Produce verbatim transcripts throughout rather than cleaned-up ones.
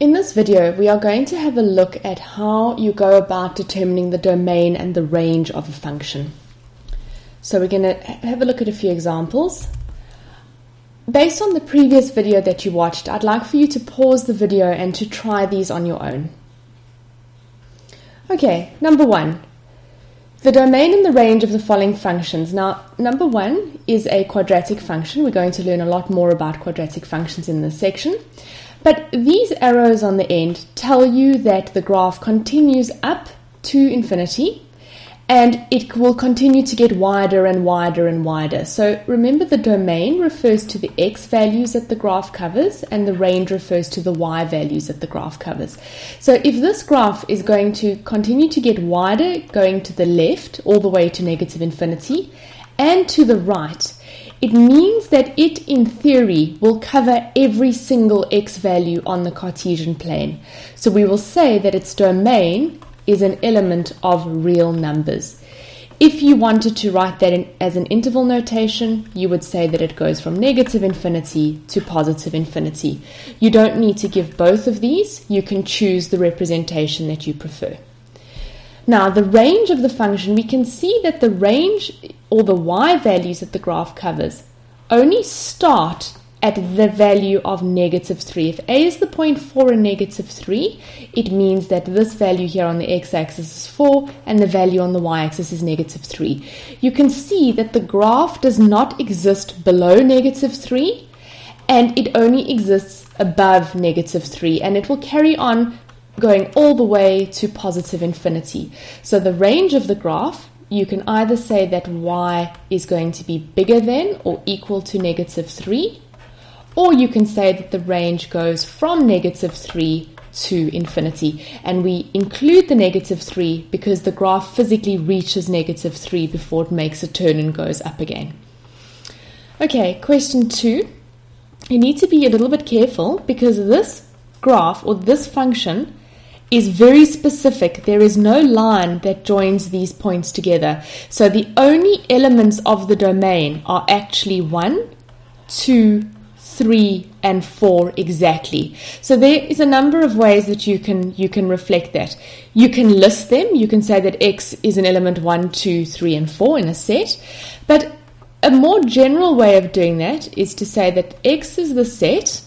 In this video, we are going to have a look at how you go about determining the domain and the range of a function. So we're going to have a look at a few examples. Based on the previous video that you watched, I'd like for you to pause the video and to try these on your own. Okay, number one, the domain and the range of the following functions. Now, number one is a quadratic function. We're going to learn a lot more about quadratic functions in this section. But these arrows on the end tell you that the graph continues up to infinity and it will continue to get wider and wider and wider. So remember, the domain refers to the x values that the graph covers and the range refers to the y values that the graph covers. So if this graph is going to continue to get wider, going to the left all the way to negative infinity and to the right, it means that it, in theory, will cover every single x value on the Cartesian plane. So we will say that its domain is an element of real numbers. If you wanted to write that in as an interval notation, you would say that it goes from negative infinity to positive infinity. You don't need to give both of these. You can choose the representation that you prefer. Now, the range of the function, we can see that the range, or the y values that the graph covers, only start at the value of negative three. If a is the point four and negative three, it means that this value here on the x-axis is four and the value on the y-axis is negative three. You can see that the graph does not exist below negative three, and it only exists above negative three, and it will carry on going all the way to positive infinity. So the range of the graph, you can either say that y is going to be bigger than or equal to negative three, or you can say that the range goes from negative three to infinity. And we include the negative three because the graph physically reaches negative three before it makes a turn and goes up again. Okay, question two. You need to be a little bit careful because this graph, or this function, is very specific. There is no line that joins these points together. So the only elements of the domain are actually one, two, three, and four exactly. So there is a number of ways that you can you can reflect that. You can list them. You can say that x is an element one, two, three, and four in a set. But a more general way of doing that is to say that x is the set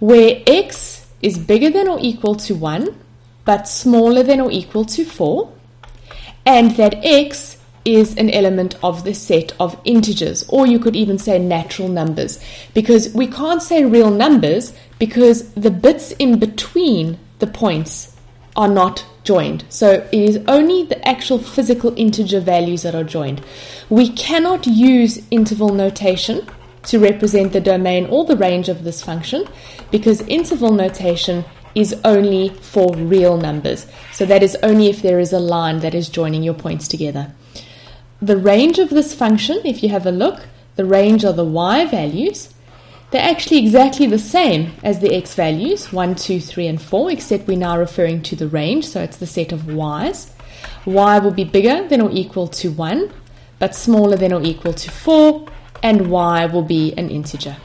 where x is bigger than or equal to one, but smaller than or equal to four, and that x is an element of the set of integers, or you could even say natural numbers, because we can't say real numbers because the bits in between the points are not joined. So it is only the actual physical integer values that are joined. We cannot use interval notation to represent the domain or the range of this function because interval notation is only for real numbers. So that is only if there is a line that is joining your points together. The range of this function, if you have a look, the range are the y values. They're actually exactly the same as the x values, one, two, three, and four, except we're now referring to the range, so it's the set of y's. Y will be bigger than or equal to one, but smaller than or equal to four, and y will be an integer.